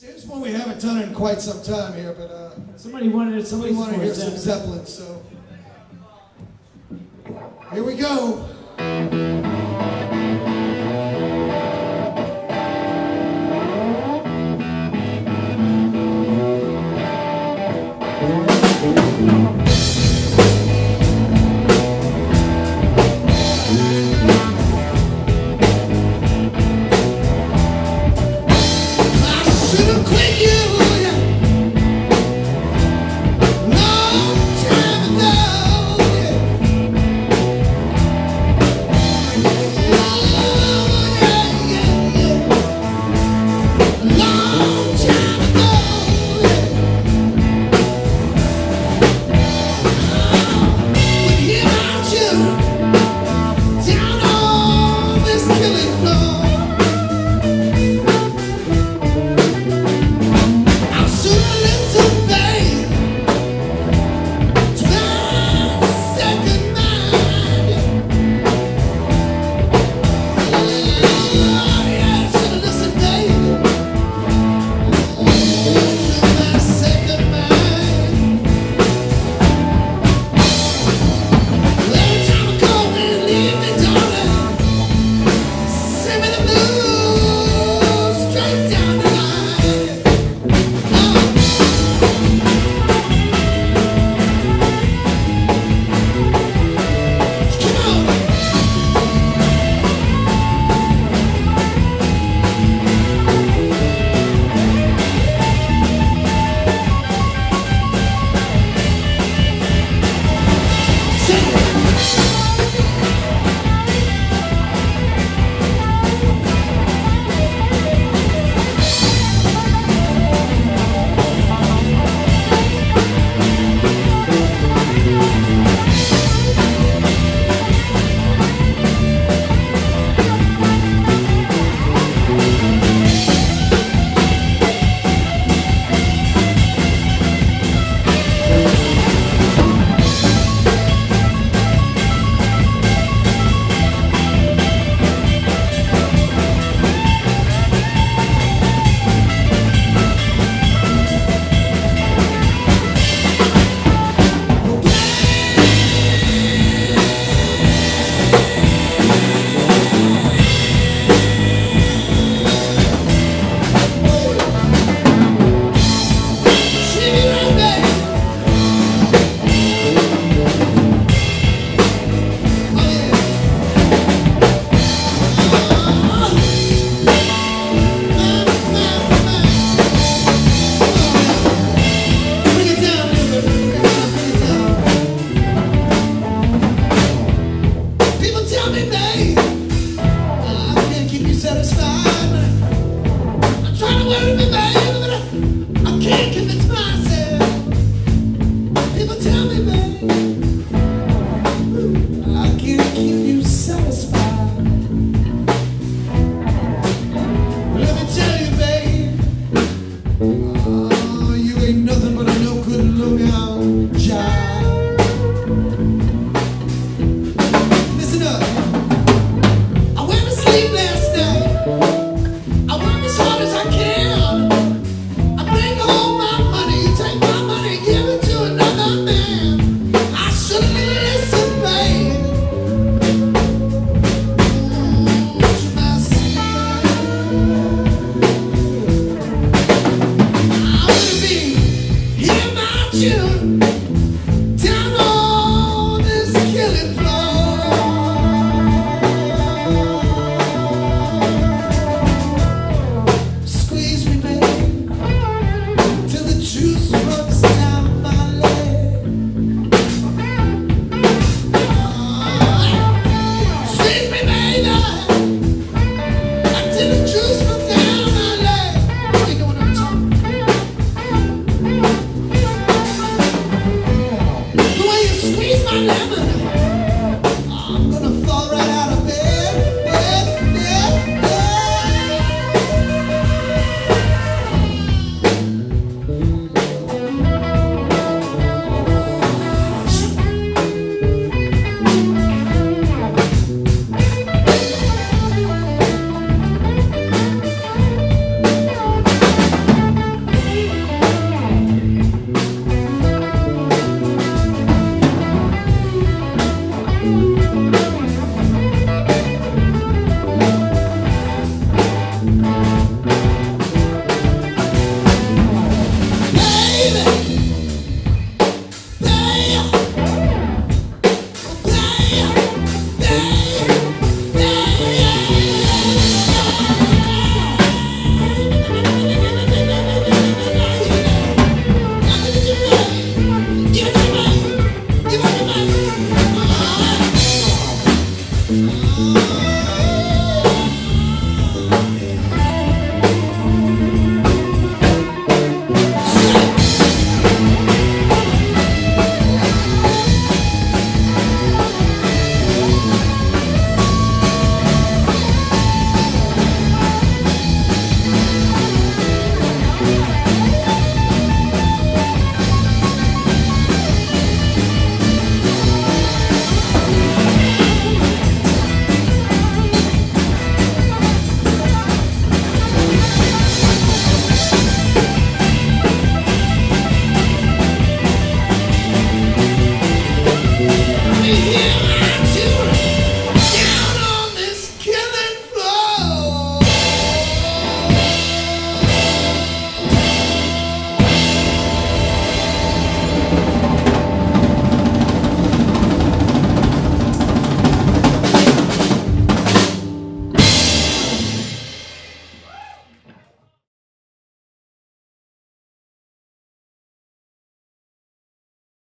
There's one we haven't done in quite some time here, but somebody wanted to hear some Zeppelin, so here we go.